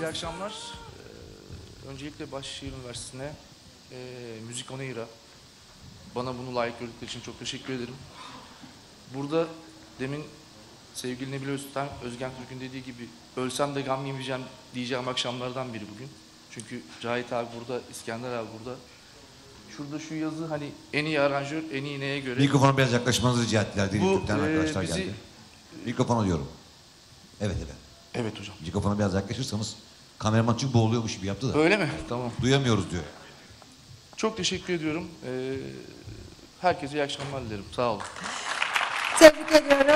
İyi akşamlar. Öncelikle Başşehir Üniversitesi'ne Müzik Onayır'a bana bunu layık gördükleri için çok teşekkür ederim. Burada demin sevgili Nebile Özgen Türk'ün dediği gibi ölsem de gam yemeyeceğim diyeceğim akşamlardan biri bugün. Çünkü Cahit abi burada, İskender abi burada. Şurada şu yazı hani en iyi aranjör, en iyi neye göre... Mikrofona biraz yaklaşmanızı rica ettiler. Direktörden arkadaşlar bizi... geldi. Mikrofona diyorum. Evet efendim. Evet hocam. Mikrofona biraz yaklaşırsanız kameraman çünkü boğuluyormuş gibi yaptı da. Öyle mi? Tamam. Duyamıyoruz diyor. Çok teşekkür ediyorum. Herkese iyi akşamlar dilerim. Sağ olun. Tebrik ediyorum.